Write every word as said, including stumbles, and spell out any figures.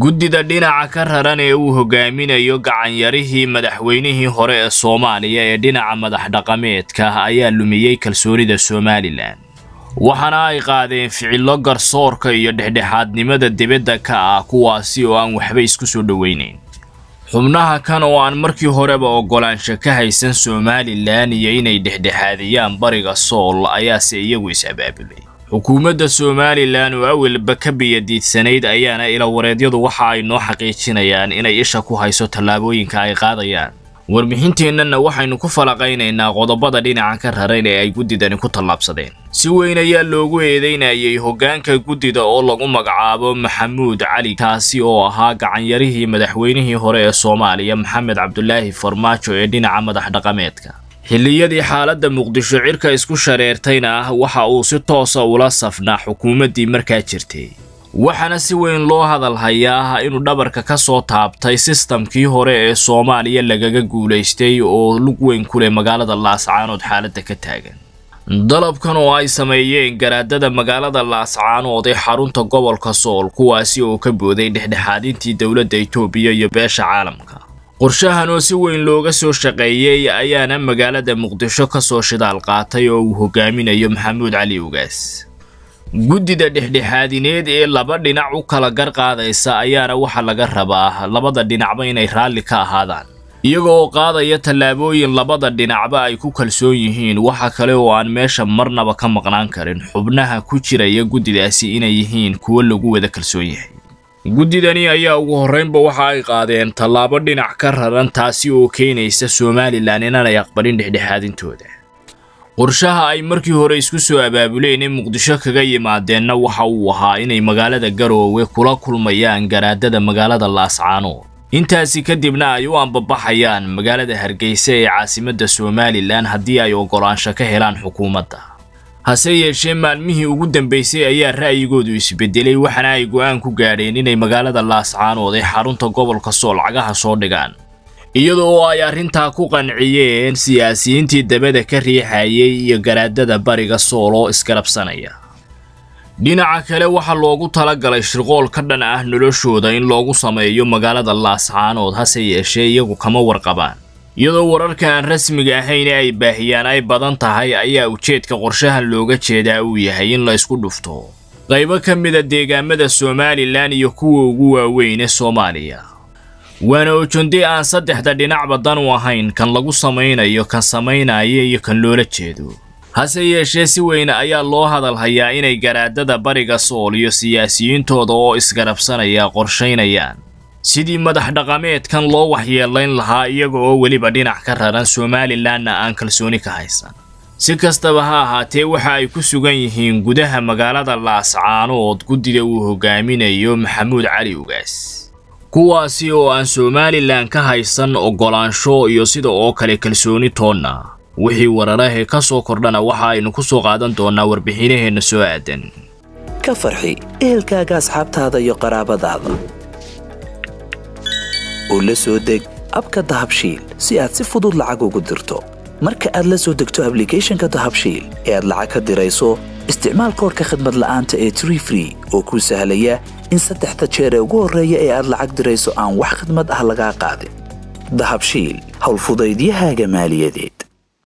guddida dhinaca ka raran ee uu hogaaminayo gacanyarihii madaxweynihii hore ee Soomaaliya ee dhinaca madax dhaqameedka ayaa lumiyay kalsoonida Soomaaliland waxana ay qaadeen ficillo garsoorka iyo dhexdhexaadnimada dibadda ka ah kuwaasi oo aan waxba isku soo dhaweyneen xubnaha kan oo aan markii horeba ogolaansho ka haysan Soomaaliland iyo inay dhexdhexaadiyaan bariga Sool ayaa se iyagu isabaabilay حكومة Soomaaliland oo awalba ka biyadiidsanayd ayaana ila wareedyadu waxa ay noo xaqiijinayaan inay isha ku hayso talaabooyinka ay qaadayaan warbixinteenna waxaynu ku falaqaynaynaa qodobada dhinaca ka raran ee ay guddidani ku tallaabsadeen si weyn ayaa loogu eedeynayay hogaanka guddida oo lagu magacaabo Maxamuud Cali kaasi oo ahaa gacanyarihii madaxweynihii hore ee Soomaaliya Maxamed Cabdulaahi Farmaajo ee dhinaca madax dhaqameedka xilliyadii xaaladda Muqdisho cirka isku shareertayna ah waxa uu si toos ah ula safnaa xukuumadii markaa jirtay waxana si weyn loo hadal hayaa inuu dhabarka ka soo taabtay sistamkii hore ee Soomaaliya lagaga guuleystay oo lug weyn ku leh magaalada Laascaanood xaaladda ka taagan dalabkan oo ay sameeyeen garaadada magaalada Laascaanood ee xarunta gobolka Sool kuwaasi oo ka booday dhexdhexaadintii dawladda Itoobiya iyo beesha caalamka qorshahan oo si weyn looga soo shaqeeyay ayaana magaalada Muqdisho ka soo shidaal qaatay oo uu hogaaminayo Maxamuud Cali Ugaas guddida dhexdhexaadineed ee laba dhinac u kala garqaadaysa ayaana waxa laga rabaa labada dhinacba inay raali ka ahaadaan iyagoo qaadaya talaabooyin labada dhinacba ay ku kalsoon yihiin waxa kale oo aan meesha marnaba ka maqnaan karin xubnaha ku jiraya guddidaasi inay yihiin kuwo lagu wada kalsoon yahay guddidani ayaa ugu horeynba waxa ay qaadeen talaabo dhinac ka raran taasi oo keenaysa Soomaaliland inay aqbalin dhexdhexaadintooda qorshaha ay markii hore isku soo abaabuleen in Muqdisho kaga yimaadeenna waxa uu ahaa inay magaalada Garowe kula kulmayaan garaadada magaalada Laascaanood intaasi kadibna ay u anbabaxayaan magaalada Hargeysa ee caasimadda Soomaaliland haddii ay ogolaansho ka helaan xukuumadda hase yeeshee maalmihii ugu dambeysay ayaa ra'yigoodu isbedelay waxana ay go'aan ku gaareen inay magaalada Laascaanood ee xarunta gobolka Sool lacagaha soo dhigaan iyadoo ay arrinta ku qanciyeen siyaasiyiintii dabada ka riixayay iyo garaadada bariga Sool oo iskarabsanaya dhinaca kale waxa loogu talagalay shirqool ka dhan ah noloshooda in loogu sameeyo magaalada Laascaanood hase yeeshee iyagu kama warqabaan iyadoo wararka aan rasmiga ahayn ay baahiyaan ay badan tahay ayaa ujeedka qorshahan looga jeedaa uu yahay in la isku dhufto qaybo ka mid ah deegaamada Soomaaliland iyo kuwa ugu waaweyn ee Soomaaliya waana oo joonti aan saddexda dhinac badan u ahayn kan lagu sameeyay kan sameeyay iyo kan loola jeedo hase yeeshee si weyn ayaa loo hadal hayaa inay garaadada bariga Sool iyo siyaasiyiintooda oo isgarabsanaya qorsheynayaan sidii madax dhaqameedkan loo waxyeelayn lahaa iyaga oo waliba dhinac ka raran Soomaaliland aan kalsooni ka haysan si kastaba ha ahaatee waxa ay ku sugan yihiin gudaha magaalada Laascaanood guddida uu hogaaminayo Maxamuud Cali Ugaas kuwaasi oo aan Soomaaliland ka haysan ogolaansho iyo sida oo kale kalsooni toona wixii wararaha ka soo kordhana waxa aynu ku soo qaadan doonaa warbixinaheenna soo aadan ka farxi eelkaaga asxaabtaada iyo qaraabadaada oo la soo deg abka dahabshiil si aad si fudud lacag ugu dirto marka aad la soo degto application-ka dahabshiil ee aad lacag ka dirayso isticmaal koodka khidmad la'aanta ee three free oo kuu sahlaya in saddexda jeer ee ugu horeeya ee aad lacag dirayso aan wax khidmad ah lagaa qaadin dahabshiil hawl fudaydiyahaaga maaliyadeed.